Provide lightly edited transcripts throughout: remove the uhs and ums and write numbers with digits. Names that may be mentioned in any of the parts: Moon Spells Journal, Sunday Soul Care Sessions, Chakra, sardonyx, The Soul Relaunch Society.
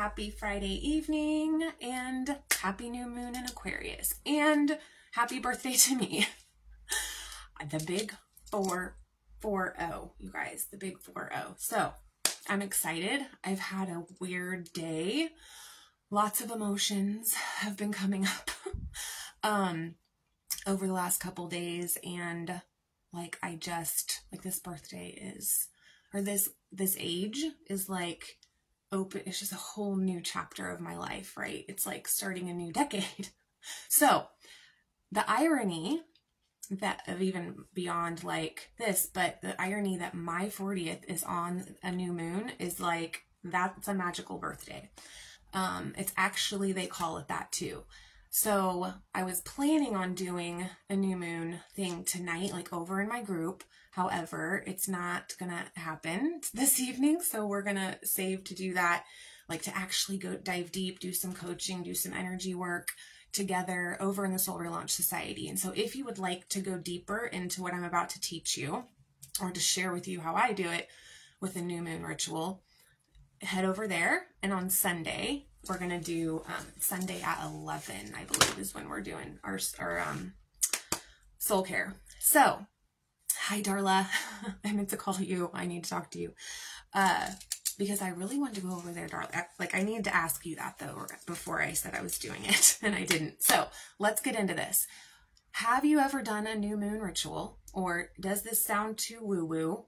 Happy Friday evening, and happy new moon in Aquarius, and happy birthday to me. The big 440, you guys, the big 40. So I'm excited. I've had a weird day. Lots of emotions have been coming up over the last couple days, and this birthday is, or this age is like open, it's just a whole new chapter of my life, right? It's like starting a new decade. So the irony that of even beyond like this, but the irony that my 40th is on a new moon is like, that's a magical birthday. It's actually, they call it that too. So I was planning on doing a new moon thing tonight, like over in my group. However, it's not gonna happen this evening. So we're gonna save to do that, like to actually go dive deep, do some coaching, do some energy work together over in the Soul Relaunch Society. And so if you would like to go deeper into what I'm about to teach you, or to share with you how I do it with a new moon ritual, head over there. And on Sunday, we're going to do Sunday at 11, I believe, is when we're doing our soul care. So, hi, Darla. I meant to call you. I need to talk to you because I really wanted to go over there, Darla. I needed to ask you that, though, before I said I was doing it, and I didn't. So let's get into this. Have you ever done a new moon ritual, or does this sound too woo-woo?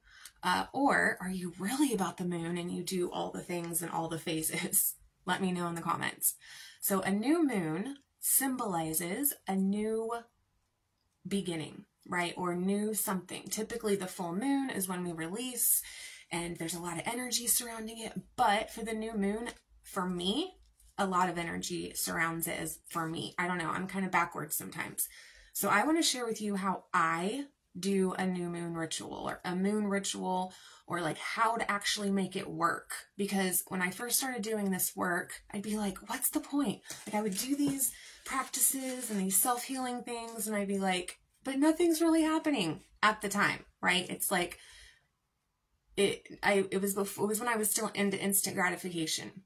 Or are you really about the moon and you do all the things and all the phases? Let me know in the comments. So a new moon symbolizes a new beginning, right? Or new something. Typically the full moon is when we release and there's a lot of energy surrounding it. But for the new moon, for me, a lot of energy surrounds it as for me. I don't know. I'm kind of backwards sometimes. So I want to share with you how I do a new moon ritual or a moon ritual, or like how to actually make it work. Because when I first started doing this work, I'd be like, what's the point? Like I would do these practices and these self-healing things, and I'd be like, but nothing's really happening at the time, right? It's like, it was when I was still into instant gratification.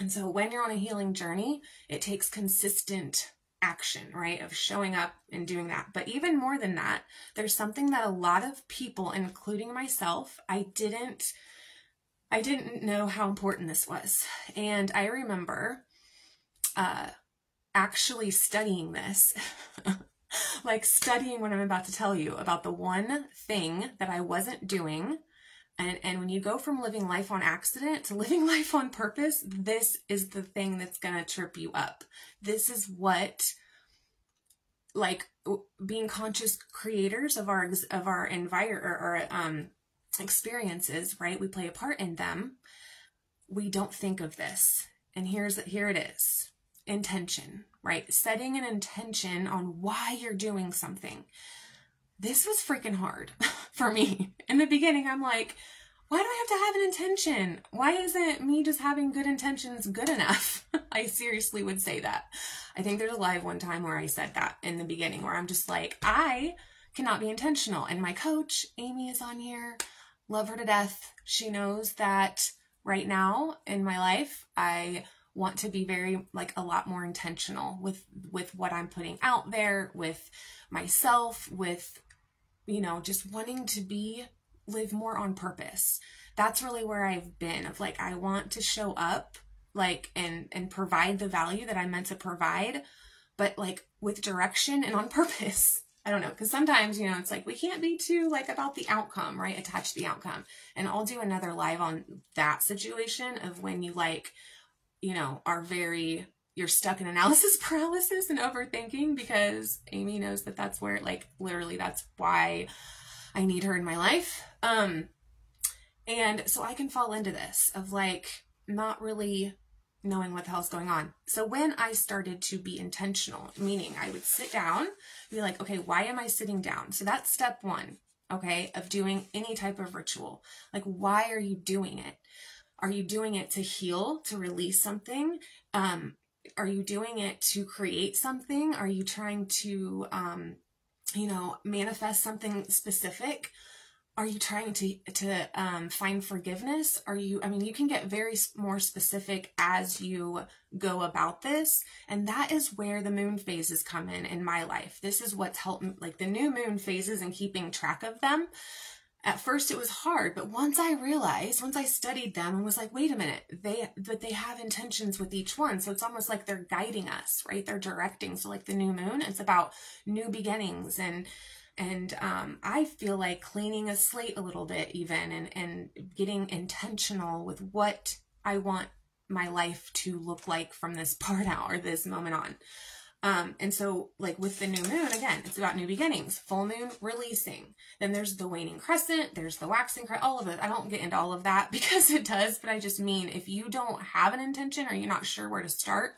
And so when you're on a healing journey, it takes consistent action, right? Of showing up and doing that. But even more than that, there's something that a lot of people, including myself, I didn't know how important this was. And I remember actually studying this, like studying what I'm about to tell you about the one thing that I wasn't doing. And when you go from living life on accident to living life on purpose, this is the thing that's going to trip you up. This is what, being conscious creators of our environment or experiences, right? We play a part in them. We don't think of this. And here it is. Intention, right? Setting an intention on why you're doing something. This was freaking hard for me. In the beginning, I'm like, why do I have to have an intention? Why isn't me just having good intentions good enough? I seriously would say that. I think there's a live one time where I said that in the beginning, where I'm just like, I cannot be intentional. And my coach, Amy, is on here. Love her to death. She knows that right now in my life, I want to be very, a lot more intentional with what I'm putting out there, with myself, with, just wanting to live more on purpose. That's really where I've been of I want to show up and provide the value that I'm meant to provide, but with direction and on purpose. I don't know. Cause sometimes, it's we can't be too about the outcome, right? Attached to the outcome. And I'll do another live on that situation of when you you're stuck in analysis paralysis and overthinking, because Amy knows that that's where literally that's why I need her in my life. And so I can fall into this of not really knowing what the hell's going on. So when I started to be intentional, meaning I would sit down and be okay, why am I sitting down? So that's step one, okay, of doing any type of ritual. Why are you doing it? Are you doing it to heal, to release something? Are you doing it to create something? Are you trying to, manifest something specific? Are you trying to find forgiveness? Are you, I mean, you can get very more specific as you go about this. And that is where the moon phases come in my life. This is what's helped me, like the new moon phases and keeping track of them. At first it was hard, but once I realized, once I studied them and was like, wait a minute, they have intentions with each one. So it's almost like they're guiding us, right? They're directing. So like the new moon, it's about new beginnings and I feel like cleaning a slate a little bit even and getting intentional with what I want my life to look like from this part out or this moment on. And so like with the new moon, again, it's about new beginnings, full moon, releasing. Then there's the waning crescent, there's the waxing crescent, all of it. I don't get into all of that because it does, but I just mean if you don't have an intention or you're not sure where to start,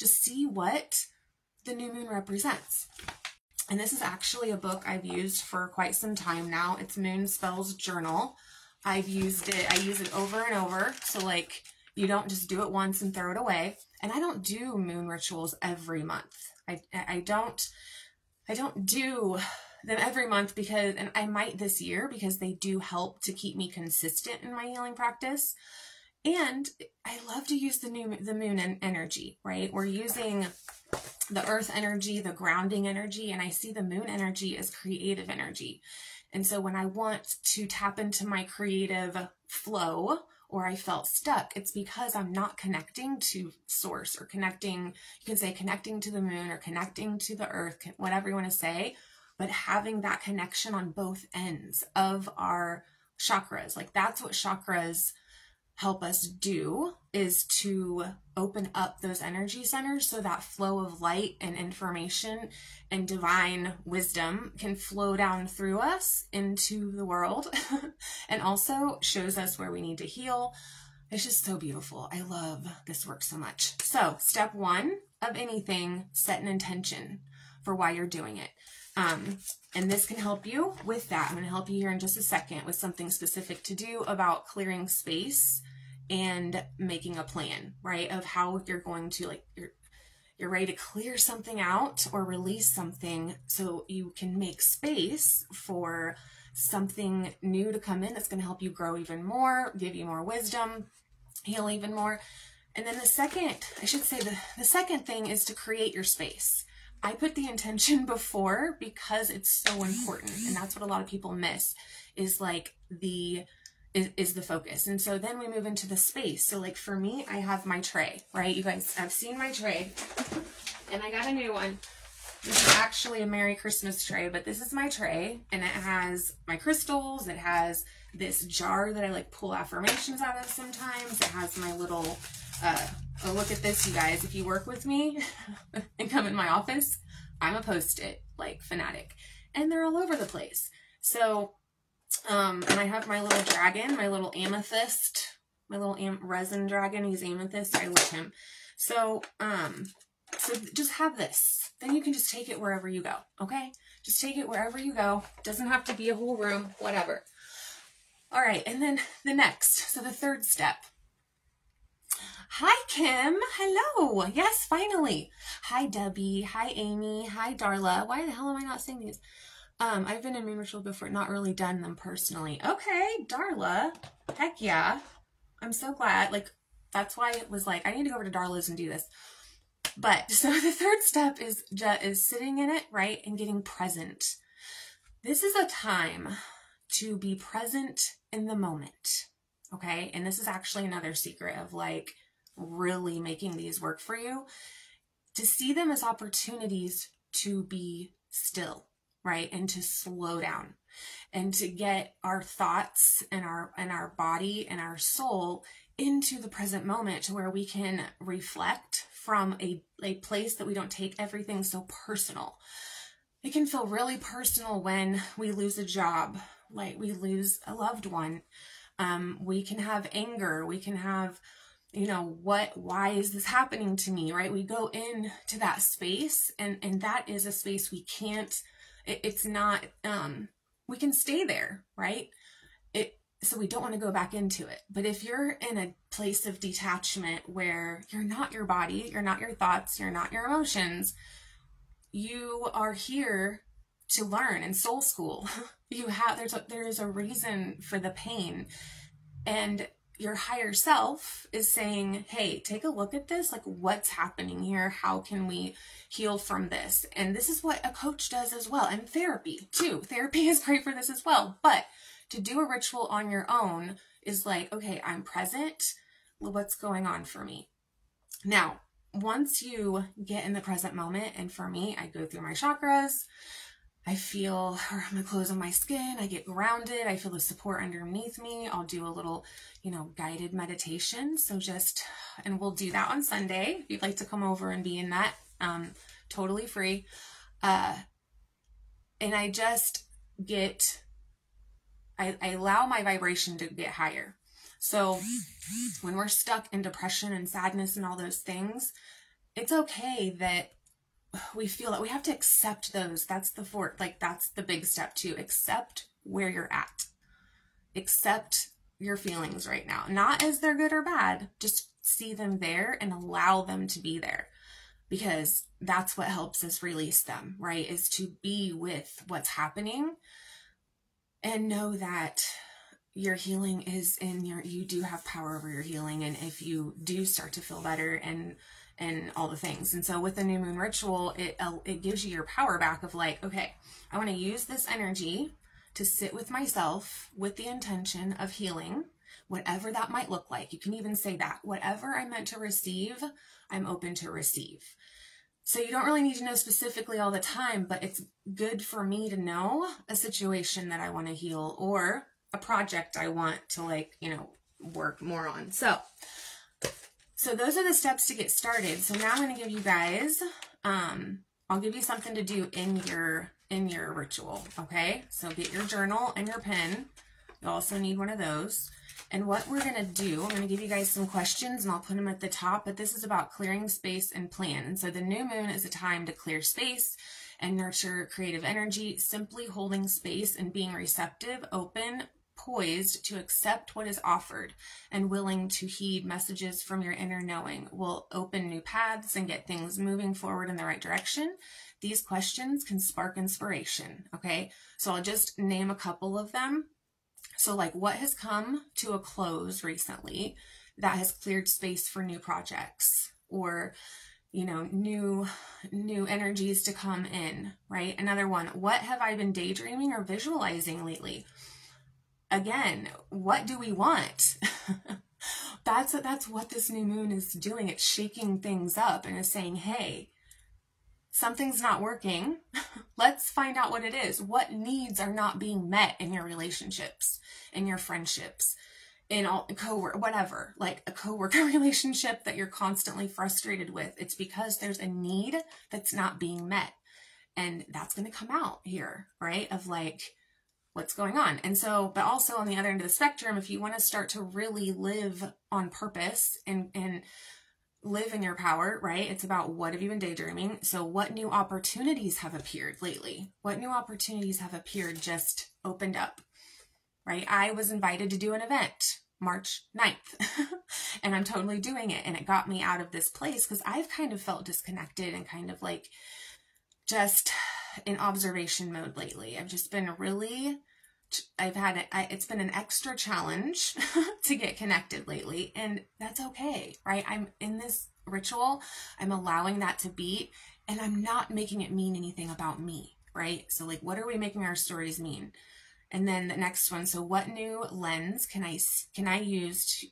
just see what the new moon represents. And this is actually a book I've used for quite some time now. It's Moon Spells Journal. I've used it, I use it over and over. So like you don't just do it once and throw it away. And I don't do moon rituals every month. I don't do them every month because, and I might this year because they do help to keep me consistent in my healing practice. And I love to use the moon energy, right? We're using the earth energy, the grounding energy, and I see the moon energy as creative energy. And so when I want to tap into my creative flow, or I felt stuck, it's because I'm not connecting to source or connecting, you can say connecting to the moon or connecting to the earth, whatever you want to say, but having that connection on both ends of our chakras. Like that's what chakras help us do, is to open up those energy centers so that flow of light and information and divine wisdom can flow down through us into the world and also shows us where we need to heal. It's just so beautiful. I love this work so much. So step one of anything, set an intention for why you're doing it. And this can help you with that. I'm going to help you here in just a second with something specific to do about clearing space and making a plan, right? Of how you're going to, like, you're ready to clear something out or release something so you can make space for something new to come in that's going to help you grow even more, give you more wisdom, heal even more. And then the second, I should say the second thing is to create your space. I put the intention before because it's so important. And that's what a lot of people miss is like is the focus. And so then we move into the space. So like for me, I have my tray, right? You guys have seen my tray and I got a new one. This is actually a Merry Christmas tray, but this is my tray and it has my crystals. It has this jar that I like pull affirmations out of sometimes. It has my little, oh, look at this, you guys. If you work with me and come in my office, I'm a post-it, like, fanatic. And they're all over the place. So, and I have my little dragon, my little amethyst, my little resin dragon. He's amethyst. I love him. So, so just have this. Then you can just take it wherever you go, okay? Just take it wherever you go. Doesn't have to be a whole room, whatever. All right, and then the next, so the third step. Hi, Kim. Hello. Yes, finally. Hi, Debbie. Hi, Amy. Hi, Darla. Why the hell am I not saying these? I've been in moon ritual before, not really done them personally. Okay, Darla. Heck yeah. I'm so glad. Like, that's why it was like, I need to go over to Darla's and do this. But, so the third step is sitting in it, right, and getting present. This is a time to be present in the moment, okay? And this is actually another secret of like, really making these work for you, to see them as opportunities to be still, right? And to slow down and to get our thoughts and our body and our soul into the present moment to where we can reflect from a place that we don't take everything so personal. It can feel really personal when we lose a job, like we lose a loved one. We can have anger, we can have, you know, why is this happening to me, right? We go into that space and that is a space we can't, it's not, we can stay there, right? So we don't want to go back into it. But if you're in a place of detachment where you're not your body, you're not your thoughts, you're not your emotions, you are here to learn in soul school. You have, there's a reason for the pain, and your higher self is saying, hey, take a look at this, like what's happening here? How can we heal from this? And this is what a coach does as well. And therapy too. Therapy is great for this as well. But to do a ritual on your own is like, okay, I'm present. What's going on for me? Now, once you get in the present moment, and for me, I go through my chakras, I feel my clothes on my skin, I get grounded, I feel the support underneath me. I'll do a little, guided meditation. So just, and we'll do that on Sunday. If you'd like to come over and be in that, totally free. And I just get, I allow my vibration to get higher. So when we're stuck in depression and sadness and all those things, it's okay that we feel that. We have to accept those. That's the big step too. Accept where you're at. Accept your feelings right now. Not as they're good or bad. Just see them there and allow them to be there, because that's what helps us release them, right? Is to be with what's happening and know that your healing is in your, you do have power over your healing. And if you do start to feel better and all the things. And so with the new moon ritual, it gives you your power back of like, okay, I want to use this energy to sit with myself with the intention of healing, whatever that might look like. You can even say that whatever I meant to receive, I'm open to receive. So you don't really need to know specifically all the time, but it's good for me to know a situation that I want to heal, or a project I want to work more on. So those are the steps to get started. So now I'm going to give you guys, I'll give you something to do in your ritual. Okay. So get your journal and your pen. You also need one of those. And what we're going to do, I'm going to give you guys some questions and I'll put them at the top, but this is about clearing space and plan. And so the new moon is a time to clear space and nurture creative energy, simply holding space and being receptive, open, poised to accept what is offered, and willing to heed messages from your inner knowing will open new paths and get things moving forward in the right direction. These questions can spark inspiration, okay? So I'll just name a couple of them. So like, what has come to a close recently that has cleared space for new projects, or new energies to come in, right? Another one, what have I been daydreaming or visualizing lately? Again, what do we want? That's what this new moon is doing. It's shaking things up and is saying, hey, something's not working. Let's find out what it is. What needs are not being met in your relationships, in your friendships, in all whatever, like a coworker relationship that you're constantly frustrated with. It's because there's a need that's not being met. And that's going to come out here, right? Of like, what's going on? And so, but also on the other end of the spectrum, if you want to start to really live on purpose and live in your power, right? It's about, what have you been daydreaming? So what new opportunities have appeared lately? What new opportunities have appeared, just opened up, right? I was invited to do an event March 9th and I'm totally doing it. And it got me out of this place because I've kind of felt disconnected and kind of like just in observation mode lately. I've just been really, it's been an extra challenge to get connected lately. And that's okay, right? I'm in this ritual. I'm allowing that to be, and I'm not making it mean anything about me, right? So like, what are we making our stories mean? And then the next one. So what new lens can I use to,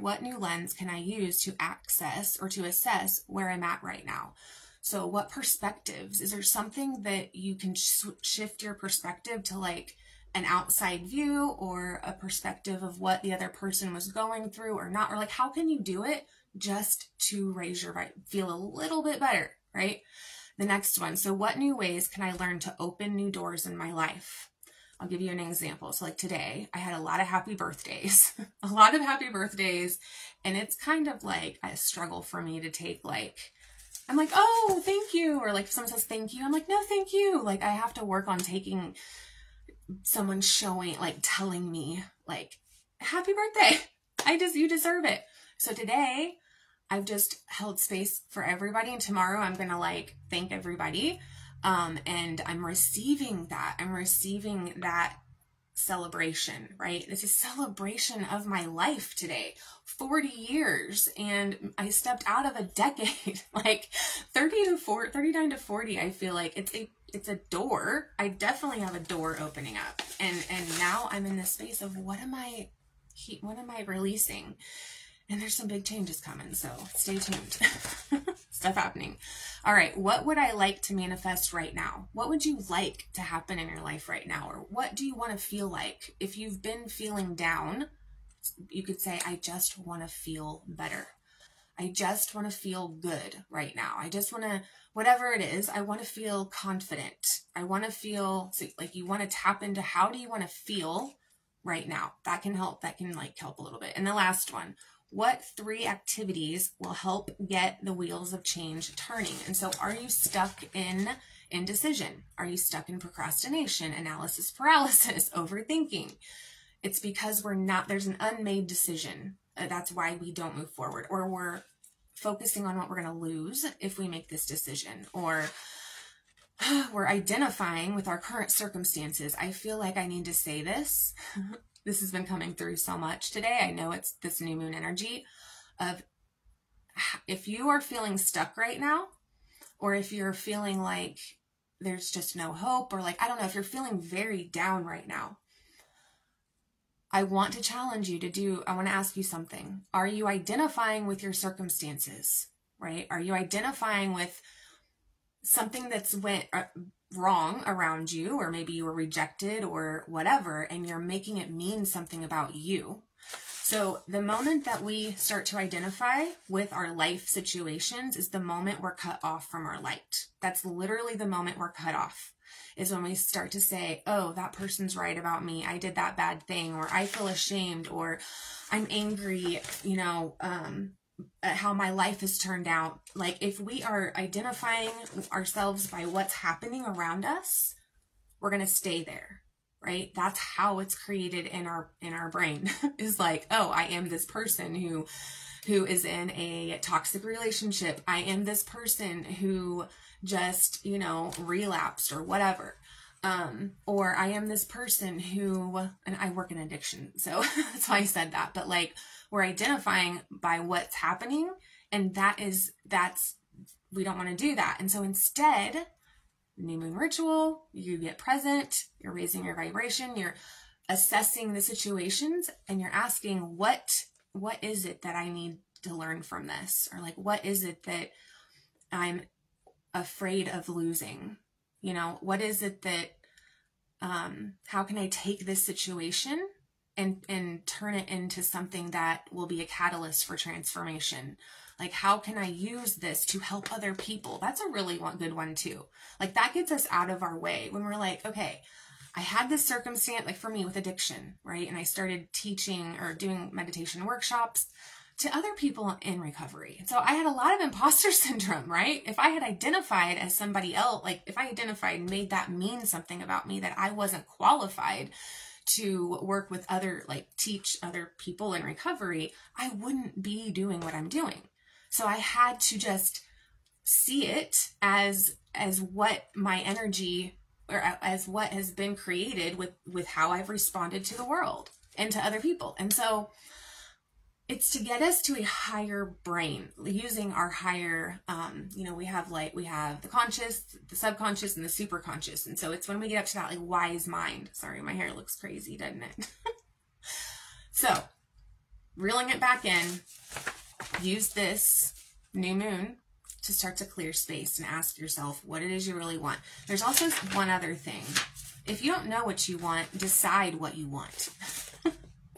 what new lens can I use to access or to assess where I'm at right now? So what perspectives? Is there something that you can shift your perspective to, like an outside view or a perspective of what the other person was going through or not? Or like, how can you do it just to raise your vibe, feel a little bit better, right? The next one. So what new ways can I learn to open new doors in my life? I'll give you an example. So like today, I had a lot of happy birthdays, and it's kind of like a struggle for me to take, like, I'm like, oh, thank you. Or like if someone says thank you, I'm like, no, thank you. Like I have to work on taking someone showing, like telling me like, happy birthday. You deserve it. So today I've just held space for everybody. And tomorrow I'm going to like thank everybody. And I'm receiving that. I'm receiving that celebration, right? It's a celebration of my life today. 40 years, and I stepped out of a decade. Like 39 to 40, I feel like it's a door. I definitely have a door opening up, and now I'm in the space of what am I releasing? And there's some big changes coming, so stay tuned. Stuff happening. All right, what would I like to manifest right now? What would you like to happen in your life right now? Or what do you want to feel like? If you've been feeling down, you could say, I just want to feel better. I just want to feel good right now. I just want to, whatever it is, I want to feel confident. I want to feel, so like you want to tap into how do you want to feel right now? That can help. That can like help a little bit. And the last one. What three activities will help get the wheels of change turning? And so are you stuck in indecision? Are you stuck in procrastination, analysis paralysis, overthinking? It's because we're not, there's an unmade decision. That's why we don't move forward, or we're focusing on what we're going to lose if we make this decision, or we're identifying with our current circumstances. I feel like I need to say this. This has been coming through so much today. I know it's this new moon energy of if you are feeling stuck right now, or if you're feeling like there's just no hope, or like, I don't know, if you're feeling very down right now, I want to challenge you to I want to ask you something. Are you identifying with your circumstances, right? Are you identifying with something that's went wrong around you, or maybe you were rejected or whatever, and you're making it mean something about you? So the moment that we start to identify with our life situations is the moment we're cut off from our light. That's literally the moment we're cut off, is when we start to say, oh, that person's right about me. I did that bad thing, or I feel ashamed, or I'm angry, you know, how my life has turned out. Like if we are identifying ourselves by what's happening around us, we're going to stay there, right? That's how it's created in our brain is like, oh, I am this person who is in a toxic relationship. I am this person who just, you know, relapsed or whatever. Or I am this person who, and I work in addiction, so that's why I said that, but like we're identifying by what's happening, and we don't want to do that. And so instead, new moon ritual, you get present, you're raising your vibration, you're assessing the situations, and you're asking what is it that I need to learn from this? Or like, what is it that I'm afraid of losing? You know, what is it that, how can I take this situation and turn it into something that will be a catalyst for transformation? Like, how can I use this to help other people? That's a really good one too. Like that gets us out of our way when we're like, okay, I had this circumstance, like for me with addiction, right? And I started teaching or doing meditation workshops to other people in recovery. So I had a lot of imposter syndrome, right? If I had identified as somebody else, like if I identified and made that mean something about me that I wasn't qualified to work with other, like teach other people in recovery, I wouldn't be doing what I'm doing. So I had to just see it as what my energy, or as what has been created with how I've responded to the world and to other people. And so it's to get us to a higher brain, using our higher, you know, we have the conscious, the subconscious, and the superconscious. And so it's when we get up to that like wise mind. Sorry, my hair looks crazy, doesn't it? So reeling it back in, use this new moon to start to clear space and ask yourself what it is you really want. There's also one other thing. If you don't know what you want, decide what you want.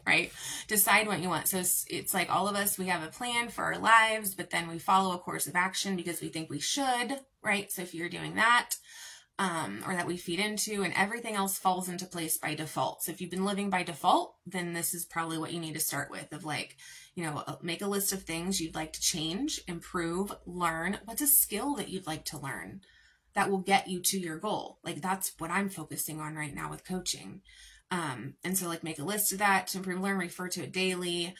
Right? Decide what you want. So it's like all of us, we have a plan for our lives, but then we follow a course of action because we think we should, right? So if you're doing that, or that we feed into, and everything else falls into place by default. So if you've been living by default, then this is probably what you need to start with, of like, you know, make a list of things you'd like to change, improve, learn. What's a skill that you'd like to learn that will get you to your goal? Like that's what I'm focusing on right now with coaching. And so like make a list of that to improve, learn, refer to it daily.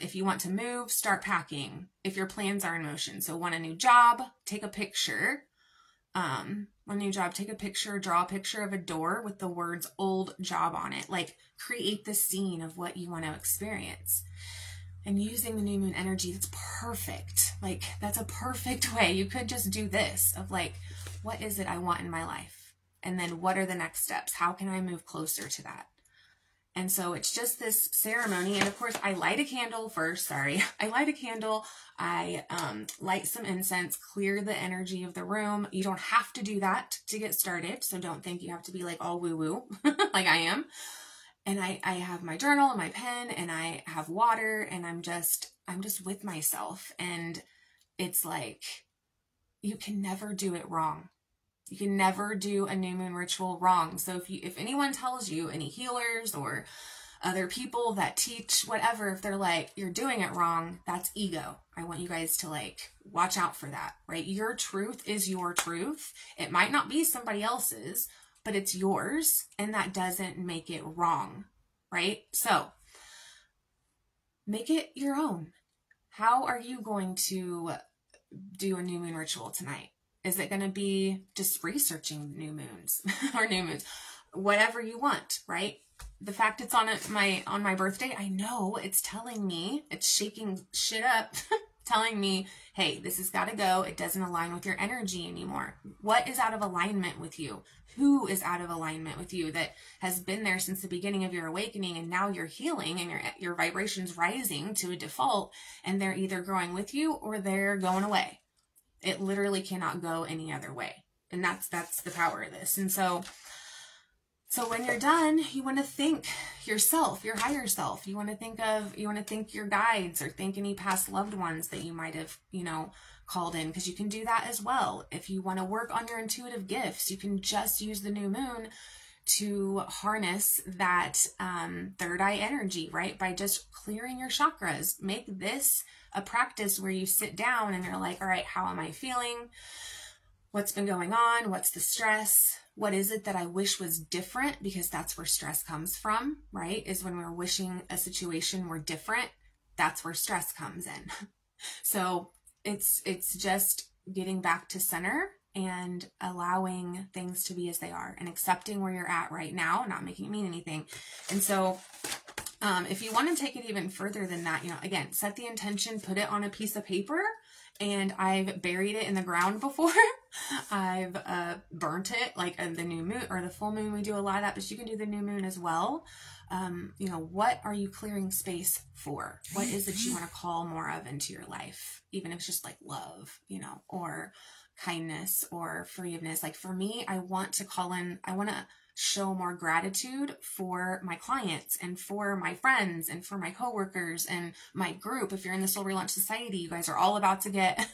If you want to move, start packing. If your plans are in motion. So want a new job, take a picture on your job, take a picture, draw a picture of a door with the words old job on it. Like, create the scene of what you want to experience. And using the new moon energy, that's perfect. Like, that's a perfect way. You could just do this of like, what is it I want in my life? And then what are the next steps? How can I move closer to that? And so it's just this ceremony. And of course, I light a candle first. I light a candle. I light some incense, clear the energy of the room. You don't have to do that to get started. So don't think you have to be like all woo-woo like I am. And I have my journal and my pen and I have water and I'm just with myself. And it's like, you can never do it wrong. You can never do a new moon ritual wrong. So if anyone tells you, any healers or other people that teach whatever, if they're like, you're doing it wrong, that's ego. I want you guys to like, watch out for that, right? Your truth is your truth. It might not be somebody else's, but it's yours, and that doesn't make it wrong, right? So make it your own. How are you going to do a new moon ritual tonight? Is it going to be just researching new moons or new moons, whatever you want, right? The fact it's on my birthday, I know it's telling me, it's shaking shit up, telling me, hey, this has got to go. It doesn't align with your energy anymore. What is out of alignment with you? Who is out of alignment with you that has been there since the beginning of your awakening, and now you're healing and your vibration's rising to a default, and they're either growing with you or they're going away. It literally cannot go any other way. And that's the power of this. And so when you're done, you want to think yourself, your higher self. You want to think your guides, or think any past loved ones that you might have, you know, called in, because you can do that as well. If you want to work on your intuitive gifts, you can just use the new moon to harness that third eye energy, right? By just clearing your chakras. Make this a practice where you sit down and you're like, all right, how am I feeling? What's been going on? What's the stress? What is it that I wish was different? Because that's where stress comes from, right? Is when we're wishing a situation were different, that's where stress comes in. So it's just getting back to center and allowing things to be as they are and accepting where you're at right now, not making it mean anything. And so if you want to take it even further than that, you know, again, set the intention, put it on a piece of paper. And I've buried it in the ground before. I've burnt it, like the new moon or the full moon. We do a lot of that, but you can do the new moon as well. You know, what are you clearing space for? What is it you want to call more of into your life? Even if it's just like love, you know, or kindness or forgiveness. Like for me, I want to call in, I want to show more gratitude for my clients and for my friends and for my coworkers and my group. If you're in the Soul Relaunch Society, you guys are all about to get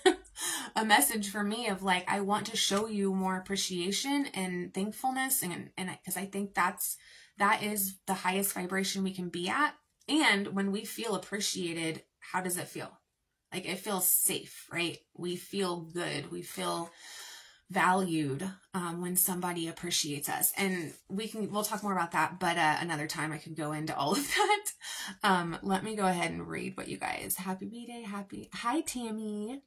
a message from me of like, I want to show you more appreciation and thankfulness. And because I think that is the highest vibration we can be at. And when we feel appreciated, how does it feel? Like, it feels safe, right? We feel good. We feel valued when somebody appreciates us. And we'll talk more about that, but another time I could go into all of that. Let me go ahead and read what you guys. Happy B-Day, hi Tammy.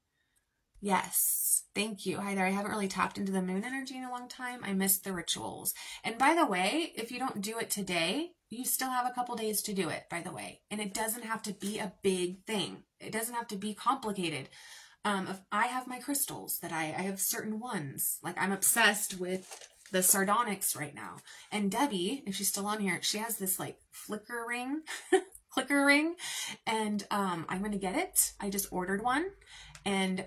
Yes, thank you. Hi there. I haven't really tapped into the moon energy in a long time. I missed the rituals. And by the way, if you don't do it today, you still have a couple days to do it, by the way. And it doesn't have to be a big thing. It doesn't have to be complicated. I have my crystals that I have certain ones. Like, I'm obsessed with the sardonyx right now. And Debbie, if she's still on here, she has this like clicker ring. And, I'm going to get it. I just ordered one, and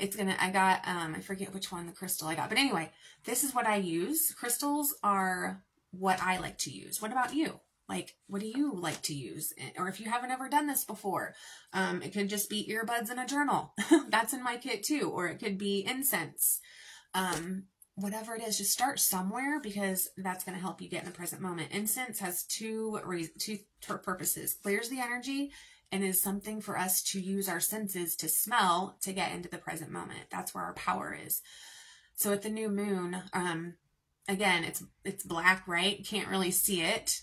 I forget which one the crystal I got, but anyway, this is what I use. Crystals are what I like to use. What about you? Like, what do you like to use? Or if you haven't ever done this before, it could just be earbuds and a journal. That's in my kit too. Or it could be incense. Whatever it is, just start somewhere, because that's going to help you get in the present moment. Incense has two purposes. Clears the energy and is something for us to use our senses to smell to get into the present moment. That's where our power is. So at the new moon, again, it's black, right? Can't really see it.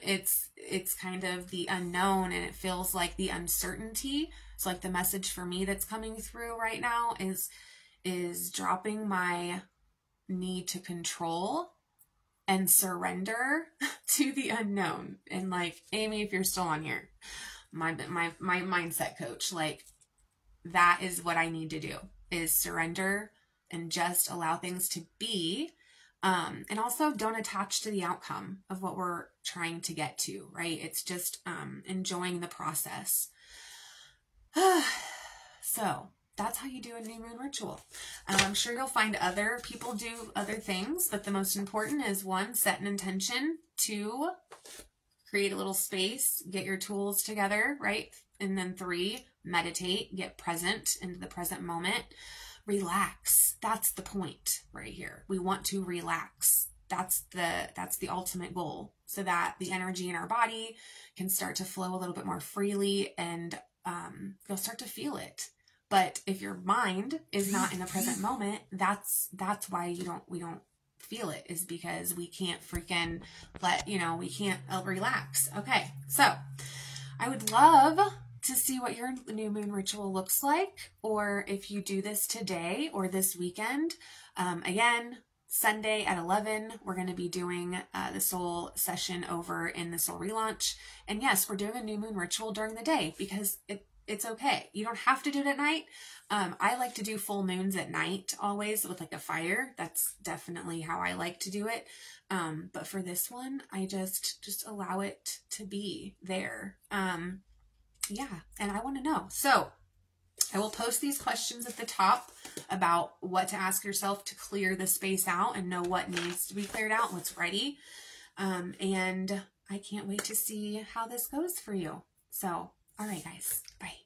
It's kind of the unknown, and it feels like the uncertainty. So like, the message for me that's coming through right now is dropping my need to control and surrender to the unknown. And like, Amy, if you're still on here, my mindset coach, like, that is what I need to do, is surrender and just allow things to be. And also don't attach to the outcome of what we're trying to get to, right? It's just enjoying the process. So that's how you do a new moon ritual. I'm sure you'll find other people do other things, but the most important is, one, set an intention; two, create a little space, get your tools together, right? And then three, meditate, get present into the present moment. Relax. That's the point right here. We want to relax. That's the ultimate goal, so that the energy in our body can start to flow a little bit more freely, and you'll start to feel it. But if your mind is not in the present moment, that's why we don't feel it, is because we can't freaking we can't relax. Okay. So I would love to see what your new moon ritual looks like, or if you do this today or this weekend. Again, Sunday at 11, we're going to be doing the soul session over in the Soul Relaunch. And yes, we're doing a new moon ritual during the day, because it's okay. You don't have to do it at night. I like to do full moons at night always, with like a fire. That's definitely how I like to do it. But for this one, I just allow it to be there. Yeah, and I want to know. So I will post these questions at the top about what to ask yourself to clear the space out and know what needs to be cleared out, what's ready. And I can't wait to see how this goes for you. So, all right, guys, bye.